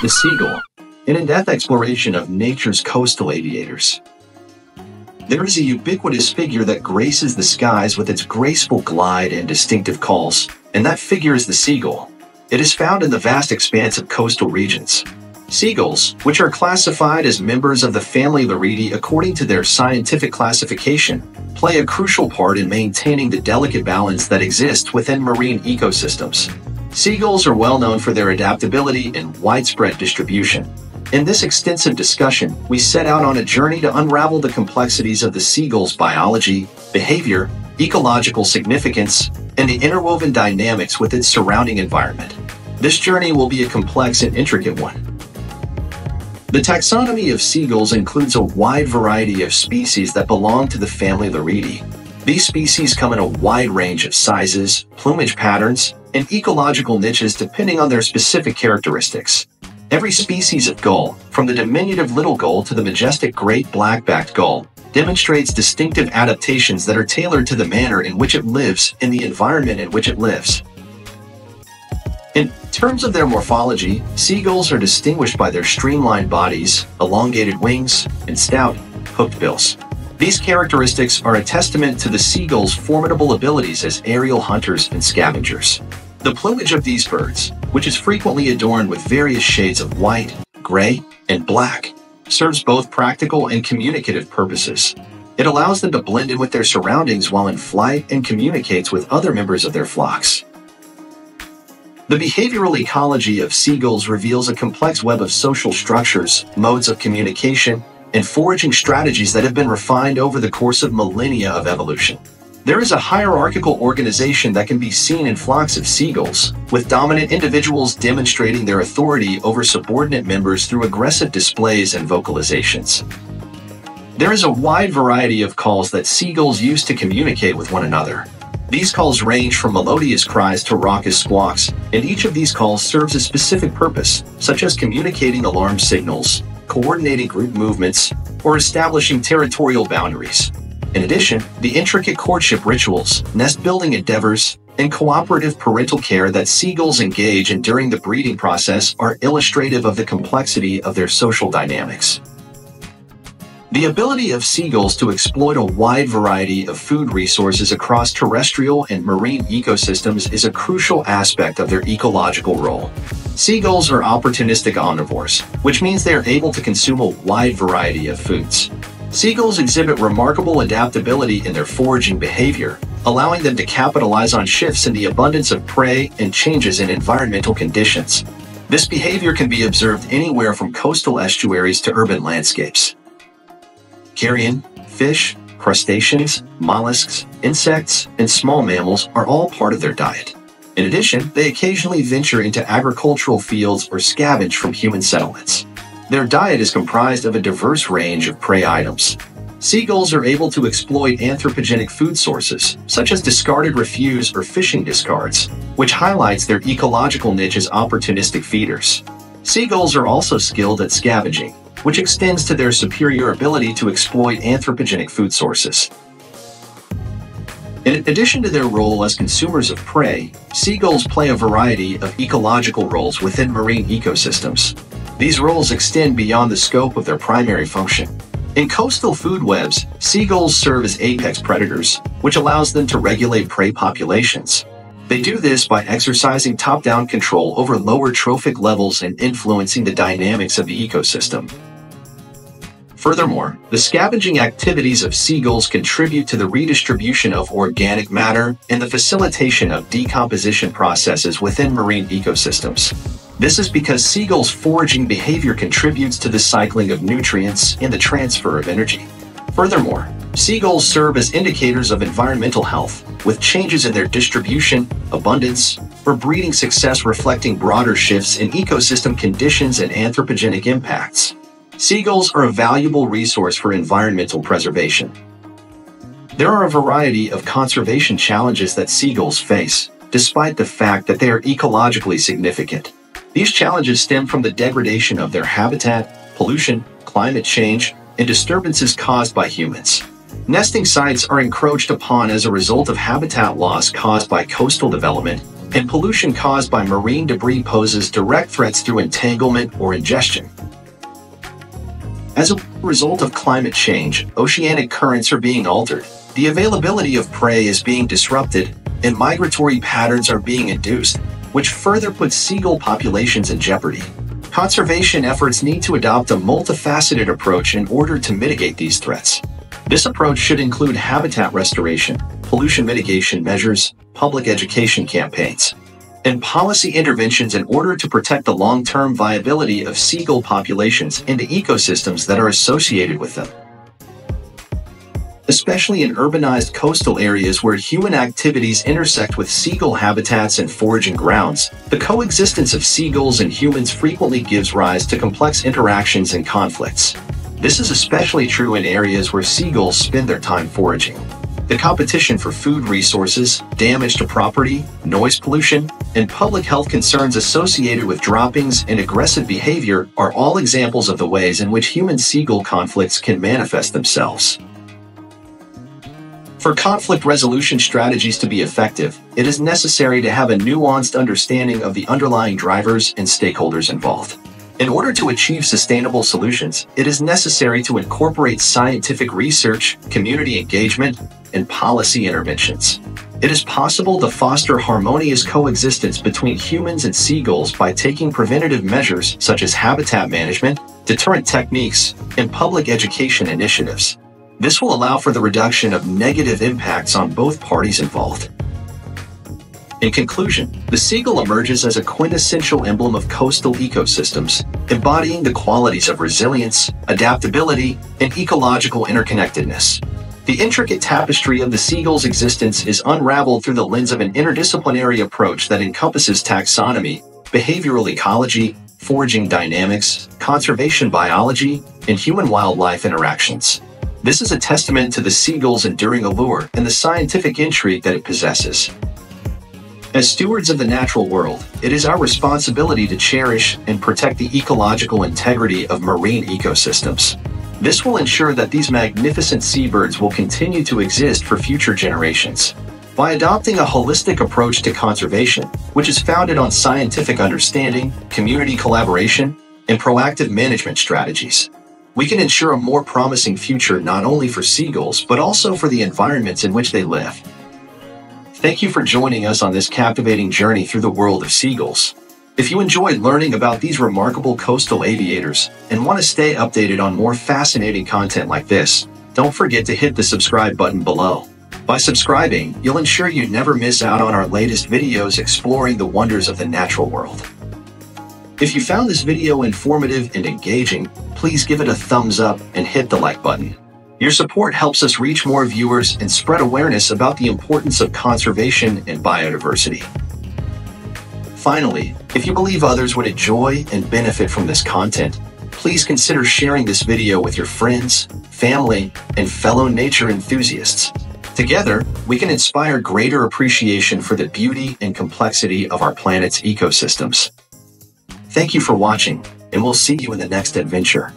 The seagull, in in-depth exploration of nature's coastal aviators. There is a ubiquitous figure that graces the skies with its graceful glide and distinctive calls, and that figure is the seagull. It is found in the vast expanse of coastal regions. Seagulls, which are classified as members of the family Laridae according to their scientific classification, play a crucial part in maintaining the delicate balance that exists within marine ecosystems. Seagulls are well known for their adaptability and widespread distribution. In this extensive discussion, we set out on a journey to unravel the complexities of the seagull's biology, behavior, ecological significance, and the interwoven dynamics with its surrounding environment. This journey will be a complex and intricate one. The taxonomy of seagulls includes a wide variety of species that belong to the family Laridae. These species come in a wide range of sizes, plumage patterns, and ecological niches depending on their specific characteristics. Every species of gull, from the diminutive little gull to the majestic great black-backed gull, demonstrates distinctive adaptations that are tailored to the manner in which it lives and the environment in which it lives. In terms of their morphology, seagulls are distinguished by their streamlined bodies, elongated wings, and stout, hooked bills. These characteristics are a testament to the seagull's formidable abilities as aerial hunters and scavengers. The plumage of these birds, which is frequently adorned with various shades of white, gray, and black, serves both practical and communicative purposes. It allows them to blend in with their surroundings while in flight and communicates with other members of their flocks. The behavioral ecology of seagulls reveals a complex web of social structures, modes of communication, and foraging strategies that have been refined over the course of millennia of evolution. There is a hierarchical organization that can be seen in flocks of seagulls, with dominant individuals demonstrating their authority over subordinate members through aggressive displays and vocalizations. There is a wide variety of calls that seagulls use to communicate with one another. These calls range from melodious cries to raucous squawks, and each of these calls serves a specific purpose, such as communicating alarm signals, coordinating group movements, or establishing territorial boundaries. In addition, the intricate courtship rituals, nest-building endeavors, and cooperative parental care that seagulls engage in during the breeding process are illustrative of the complexity of their social dynamics. The ability of seagulls to exploit a wide variety of food resources across terrestrial and marine ecosystems is a crucial aspect of their ecological role. Seagulls are opportunistic omnivores, which means they are able to consume a wide variety of foods. Seagulls exhibit remarkable adaptability in their foraging behavior, allowing them to capitalize on shifts in the abundance of prey and changes in environmental conditions. This behavior can be observed anywhere from coastal estuaries to urban landscapes. Carrion, fish, crustaceans, mollusks, insects, and small mammals are all part of their diet. In addition, they occasionally venture into agricultural fields or scavenge from human settlements. Their diet is comprised of a diverse range of prey items. Seagulls are able to exploit anthropogenic food sources, such as discarded refuse or fishing discards, which highlights their ecological niche as opportunistic feeders. Seagulls are also skilled at scavenging, which extends to their superior ability to exploit anthropogenic food sources. In addition to their role as consumers of prey, seagulls play a variety of ecological roles within marine ecosystems. These roles extend beyond the scope of their primary function. In coastal food webs, seagulls serve as apex predators, which allows them to regulate prey populations. They do this by exercising top-down control over lower trophic levels and influencing the dynamics of the ecosystem. Furthermore, the scavenging activities of seagulls contribute to the redistribution of organic matter and the facilitation of decomposition processes within marine ecosystems. This is because seagulls' foraging behavior contributes to the cycling of nutrients and the transfer of energy. Furthermore, seagulls serve as indicators of environmental health, with changes in their distribution, abundance, or breeding success reflecting broader shifts in ecosystem conditions and anthropogenic impacts. Seagulls are a valuable resource for environmental preservation. There are a variety of conservation challenges that seagulls face, despite the fact that they are ecologically significant. These challenges stem from the degradation of their habitat, pollution, climate change, and disturbances caused by humans. Nesting sites are encroached upon as a result of habitat loss caused by coastal development, and pollution caused by marine debris poses direct threats through entanglement or ingestion. As a result of climate change, oceanic currents are being altered, the availability of prey is being disrupted, and migratory patterns are being induced, which further puts seagull populations in jeopardy. Conservation efforts need to adopt a multifaceted approach in order to mitigate these threats. This approach should include habitat restoration, pollution mitigation measures, public education campaigns, and policy interventions in order to protect the long-term viability of seagull populations and the ecosystems that are associated with them. Especially in urbanized coastal areas where human activities intersect with seagull habitats and foraging grounds, the coexistence of seagulls and humans frequently gives rise to complex interactions and conflicts. This is especially true in areas where seagulls spend their time foraging. The competition for food resources, damage to property, noise pollution, and public health concerns associated with droppings and aggressive behavior are all examples of the ways in which human-seagull conflicts can manifest themselves. For conflict resolution strategies to be effective, it is necessary to have a nuanced understanding of the underlying drivers and stakeholders involved. In order to achieve sustainable solutions, it is necessary to incorporate scientific research, community engagement, and policy interventions. It is possible to foster harmonious coexistence between humans and seagulls by taking preventative measures such as habitat management, deterrent techniques, and public education initiatives. This will allow for the reduction of negative impacts on both parties involved. In conclusion, the seagull emerges as a quintessential emblem of coastal ecosystems, embodying the qualities of resilience, adaptability, and ecological interconnectedness. The intricate tapestry of the seagull's existence is unraveled through the lens of an interdisciplinary approach that encompasses taxonomy, behavioral ecology, foraging dynamics, conservation biology, and human-wildlife interactions. This is a testament to the seagull's enduring allure and the scientific intrigue that it possesses. As stewards of the natural world, it is our responsibility to cherish and protect the ecological integrity of marine ecosystems. This will ensure that these magnificent seabirds will continue to exist for future generations. By adopting a holistic approach to conservation, which is founded on scientific understanding, community collaboration, and proactive management strategies, we can ensure a more promising future not only for seagulls, but also for the environments in which they live. Thank you for joining us on this captivating journey through the world of seagulls. If you enjoyed learning about these remarkable coastal aviators and want to stay updated on more fascinating content like this, don't forget to hit the subscribe button below. By subscribing, you'll ensure you never miss out on our latest videos exploring the wonders of the natural world. If you found this video informative and engaging, please give it a thumbs up and hit the like button. Your support helps us reach more viewers and spread awareness about the importance of conservation and biodiversity. Finally, if you believe others would enjoy and benefit from this content, please consider sharing this video with your friends, family, and fellow nature enthusiasts. Together, we can inspire greater appreciation for the beauty and complexity of our planet's ecosystems. Thank you for watching, and we'll see you in the next adventure.